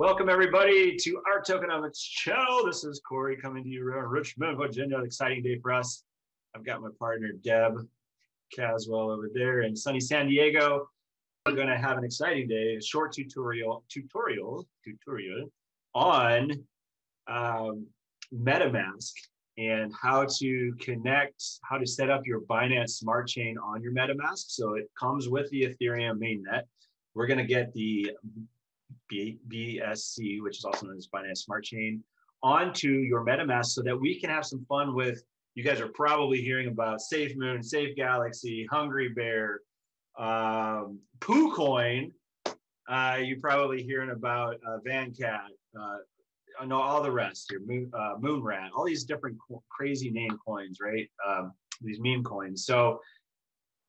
Welcome everybody to our Tokenomics show. This is Corey coming to you from Richmond, Virginia. An exciting day for us. I've got my partner Deb Caswell over there in sunny San Diego. We're going to have an exciting day. A short tutorial on MetaMask and how to connect, how to set up your Binance Smart Chain on your MetaMask. So it comes with the Ethereum mainnet. We're going to get the BSC, which is also known as Binance Smart Chain, onto your MetaMask so that we can have some fun with, you guys are probably hearing about Safe Moon, Safe Galaxy, Hungry Bear, PooCoin. You're probably hearing about VanCat, and all the rest, your Moonrat, all these different crazy name coins, right? These meme coins. So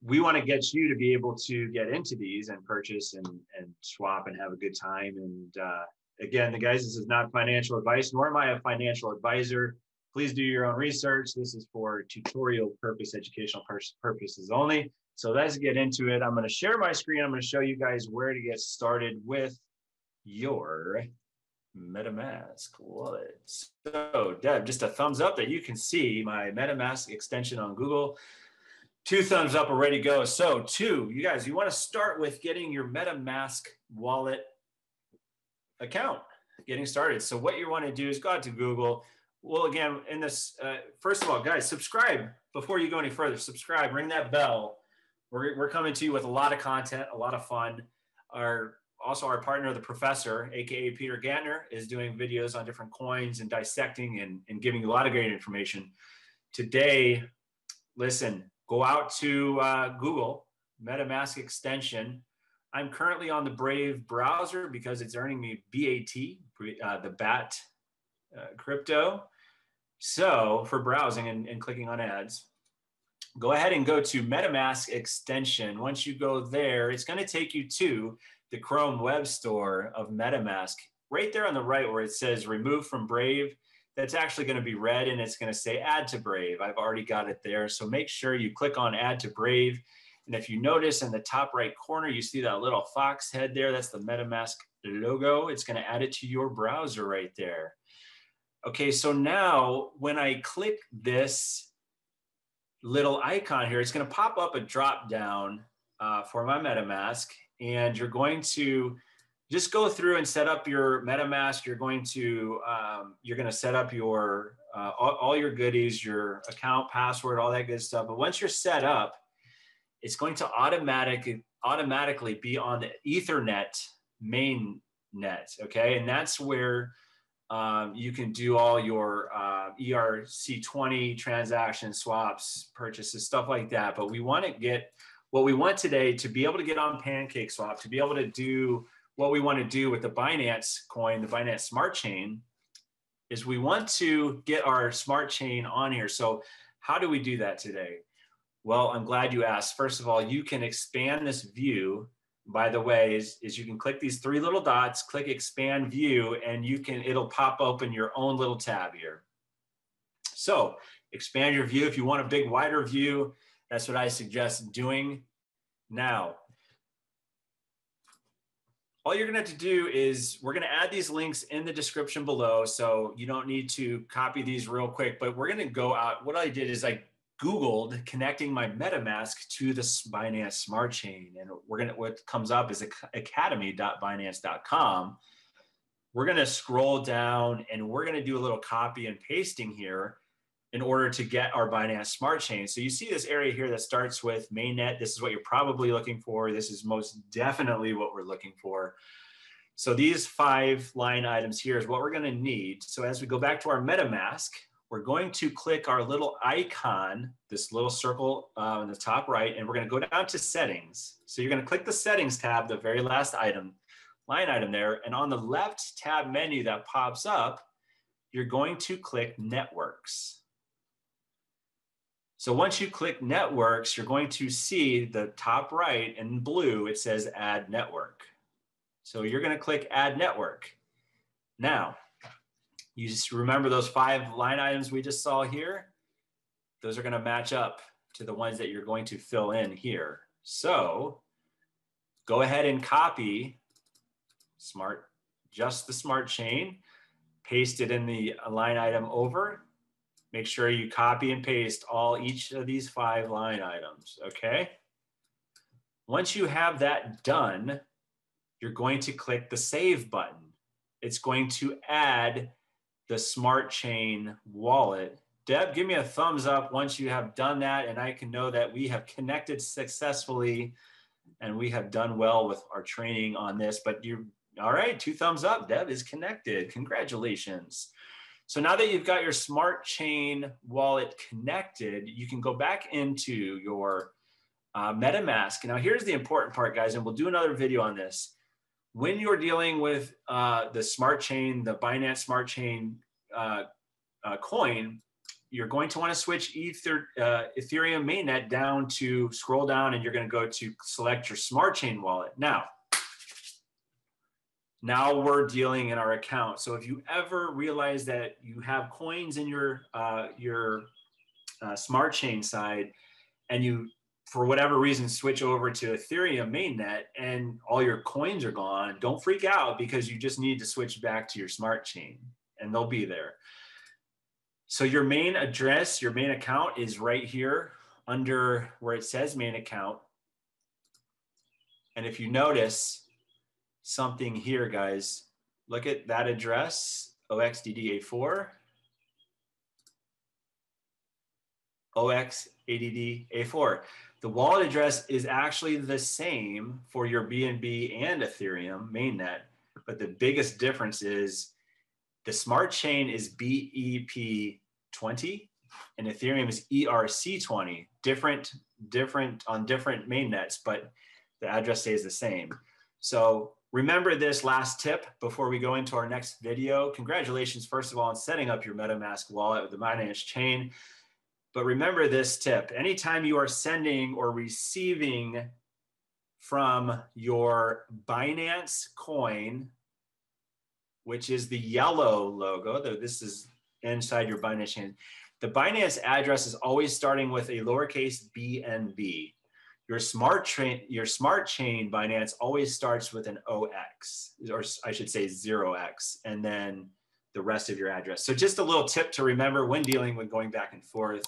we want to get you to be able to get into these and purchase and swap and have a good time. And again, the guys, this is not financial advice, nor am I a financial advisor. Please do your own research. This is for tutorial purpose, educational purposes only. So let's get into it. I'm going to share my screen. I'm going to show you guys where to get started with your MetaMask wallet. So Deb, just a thumbs up that you can see my MetaMask extension on Google. Two thumbs up, already go. So two, you guys, you want to start with getting your MetaMask wallet account, getting started. So what you want to do is go out to Google. Well, again, in this, first of all, guys, subscribe before you go any further. Subscribe, ring that bell. We're coming to you with a lot of content, a lot of fun. Also our partner, the professor, AKA Peter Gantner, is doing videos on different coins and dissecting and giving you a lot of great information. Today, listen, go out to Google, MetaMask extension. I'm currently on the Brave browser because it's earning me BAT, the BAT crypto. So for browsing and clicking on ads, go ahead and go to MetaMask extension. Once you go there, it's going to take you to the Chrome web store of MetaMask. Right there on the right where it says remove from Brave, that's actually going to be red and it's going to say add to Brave. I've already got it there. So make sure you click on add to Brave. And if you notice in the top right corner, you see that little fox head there. That's the MetaMask logo. It's going to add it to your browser right there. Okay, so now when I click this little icon here, it's going to pop up a drop down for my MetaMask. And you're going to just go through and set up your MetaMask. You're going to set up your all your goodies, your account, password, all that good stuff. But once you're set up, it's going to automatically be on the Ethernet main net. Okay, and that's where you can do all your ERC20 transactions, swaps, purchases, stuff like that. But we want to get what we want today to be able to get on PancakeSwap, to be able to do what we want to do with the Binance coin, the Binance Smart Chain, is we want to get our Smart Chain on here. So how do we do that today? Well, I'm glad you asked. First of all, you can expand this view, by the way, is you can click these three little dots, click expand view, and you can, it'll pop open your own little tab here. So expand your view. If you want a big wider view, that's what I suggest doing now. All you're going to have to do is we're going to add these links in the description below. So you don't need to copy these real quick, but we're going to go out. What I did is I Googled connecting my MetaMask to the Binance Smart Chain. And we're going to, what comes up is academy.binance.com. We're going to scroll down and we're going to do a little copy and pasting here in order to get our Binance Smart Chain. So you see this area here that starts with mainnet. This is what you're probably looking for. This is most definitely what we're looking for. So these 5 line items here is what we're gonna need. So as we go back to our MetaMask, we're going to click our little icon, this little circle in the top right, and we're gonna go down to settings. So you're gonna click the settings tab, the very last item, line item there, and on the left tab menu that pops up, you're going to click networks. So once you click networks, you're going to see the top right in blue, it says add network. So you're going to click add network. Now, you just remember those 5 line items we just saw here. Those are going to match up to the ones that you're going to fill in here. So go ahead and copy smart just the smart chain, paste it in the line item over. Make sure you copy and paste each of these 5 line items, okay? Once you have that done, you're going to click the save button. It's going to add the smart chain wallet. Deb, give me a thumbs up once you have done that and I can know that we have connected successfully and we have done well with our training on this, but you're all right, 2 thumbs up, Deb is connected, congratulations. So now that you've got your smart chain wallet connected, you can go back into your MetaMask. Now here's the important part, guys, and we'll do another video on this. When you're dealing with the smart chain, the Binance Smart Chain coin, you're going to want to switch Ethereum mainnet down to, scroll down, and you're going to go to select your smart chain wallet. Now we're dealing in our account. So if you ever realize that you have coins in your smart chain side and you, for whatever reason, switch over to Ethereum mainnet and all your coins are gone, don't freak out because you just need to switch back to your smart chain and they'll be there. So your main address, your main account is right here under where it says main account. And if you notice something here, guys, look at that address, OXDD84, OXADD84. The wallet address is actually the same for your BNB and Ethereum mainnet, but the biggest difference is the smart chain is BEP20 and Ethereum is ERC20, different on different mainnets, but the address stays the same. So remember this last tip before we go into our next video. Congratulations, first of all, on setting up your MetaMask wallet with the Binance chain. But remember this tip, anytime you are sending or receiving from your Binance coin, which is the yellow logo, though this is inside your Binance chain. The Binance address is always starting with a lowercase BNB. Your smart chain Binance always starts with an OX, or I should say 0x, and then the rest of your address. So just a little tip to remember when dealing with going back and forth.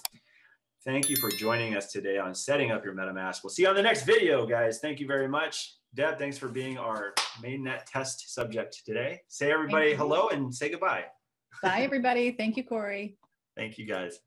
Thank you for joining us today on setting up your MetaMask. We'll see you on the next video, guys. Thank you very much. Deb, thanks for being our mainnet test subject today. Say everybody hello and say goodbye. Bye, everybody. Thank you, Corey. Thank you, guys.